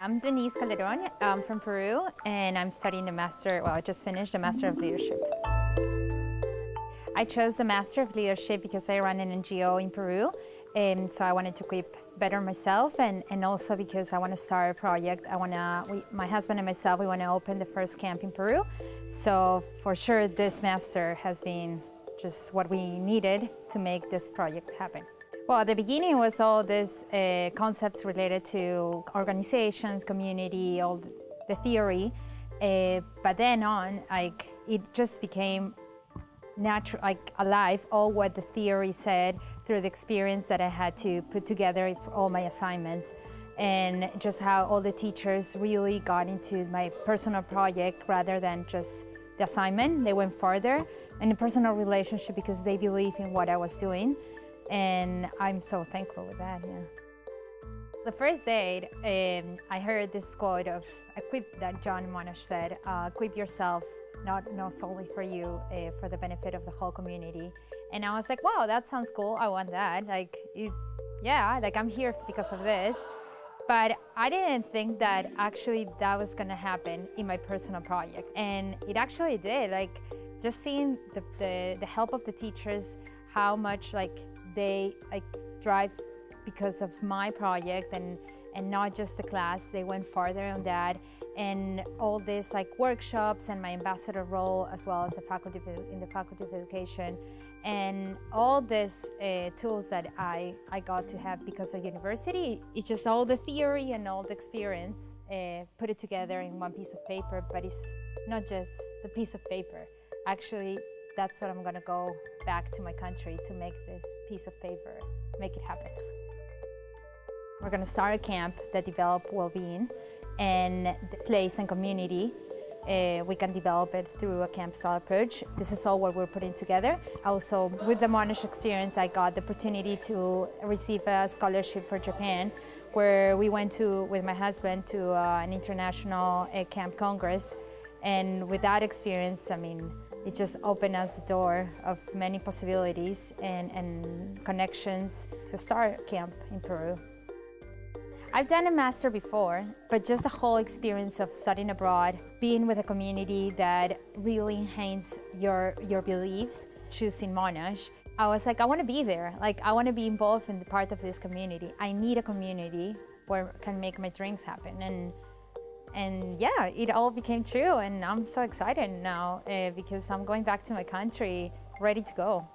I'm Denisse Calderon. I'm from Peru, and I'm studying the Master, well, I just finished the Master of Leadership. I chose the Master of Leadership because I run an NGO in Peru, and so I wanted to equip better myself, and also because I want to start a project. My husband and myself, we want to open the first camp in Peru. So for sure, this Master has been just what we needed to make this project happen. Well, at the beginning it was all these concepts related to organizations, community, all the theory, but then on, like, it just became natural, like alive, all what the theory said through the experience that I had to put together for all my assignments, and just how all the teachers really got into my personal project rather than just the assignment. They went further in the personal relationship because they believe in what I was doing. And I'm so thankful with that, yeah. The first day, I heard this quote of equip that John Monash said, equip yourself, not solely for you, for the benefit of the whole community. And I was like, wow, that sounds cool, I want that. Like, like I'm here because of this. But I didn't think that actually that was gonna happen in my personal project. And it actually did, like, just seeing the help of the teachers, how much like they drive because of my project, and not just the class. They went farther on that, and all this like workshops and my ambassador role, as well as the faculty in the Faculty of Education, and all these tools that I got to have because of university. It's just all the theory and all the experience put it together in one piece of paper. But it's not just the piece of paper. Actually, that's what I'm gonna go back to my country to make this piece of paper, make it happen. We're gonna start a camp that develops well-being and the place and community. We can develop it through a camp-style approach. This is all what we're putting together. Also, with the Monash experience, I got the opportunity to receive a scholarship for Japan, where we went to, with my husband, to an international camp congress. And with that experience, I mean, it just opened us the door of many possibilities and connections to start camp in Peru. I've done a master before, but just the whole experience of studying abroad, being with a community that really enhances your beliefs, choosing Monash, I was like, I want to be there. Like, I want to be involved in the part of this community. I need a community where I can make my dreams happen. And yeah, it all became true, and I'm so excited now because I'm going back to my country, ready to go.